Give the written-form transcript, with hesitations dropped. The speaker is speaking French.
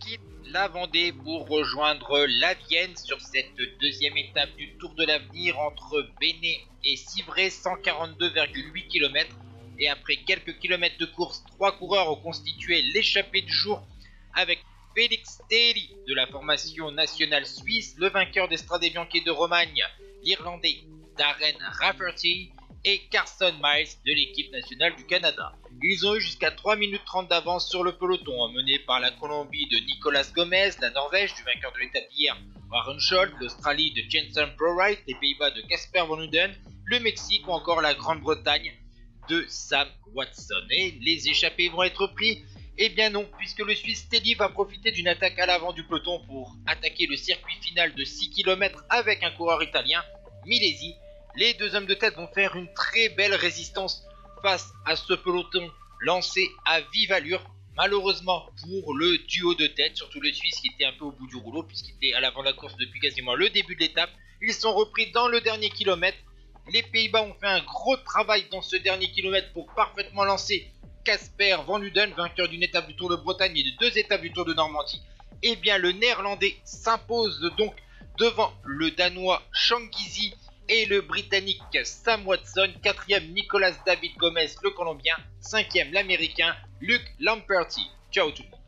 quitte la Vendée pour rejoindre la Vienne sur cette deuxième étape du Tour de l'Avenir entre Béné et Civray, 142,8 km. Et après quelques kilomètres de course, trois coureurs ont constitué l'échappée du jour avec Félix Deli de la formation nationale suisse, le vainqueur des Strade Bianche de Romagne, l'Irlandais Darren Rafferty et Carson Miles de l'équipe nationale du Canada. Ils ont eu jusqu'à 3 minutes 30 d'avance sur le peloton, emmené par la Colombie de Nicolas Gomez, la Norvège du vainqueur de l'étape d'hier Warren Scholl, l'Australie de Jensen Prowright, les Pays-Bas de Casper Van Uden, le Mexique ou encore la Grande-Bretagne de Sam Watson. Et les échappés vont être pris? Eh bien non, puisque le Suisse Teddy va profiter d'une attaque à l'avant du peloton pour attaquer le circuit final de 6 km avec un coureur italien, Milesi. Les deux hommes de tête vont faire une très belle résistance face à ce peloton lancé à vive allure. Malheureusement pour le duo de tête, surtout le Suisse qui était un peu au bout du rouleau puisqu'il était à l'avant de la course depuis quasiment le début de l'étape, ils sont repris dans le dernier kilomètre. Les Pays-Bas ont fait un gros travail dans ce dernier kilomètre pour parfaitement lancer Casper Van Uden, vainqueur d'une étape du Tour de Bretagne et de deux étapes du Tour de Normandie. Et bien le Néerlandais s'impose donc devant le Danois Changizi et le Britannique Sam Watson, 4e Nicolas David Gomez le Colombien, 5e l'Américain Luke Lamperti. Ciao tout le monde.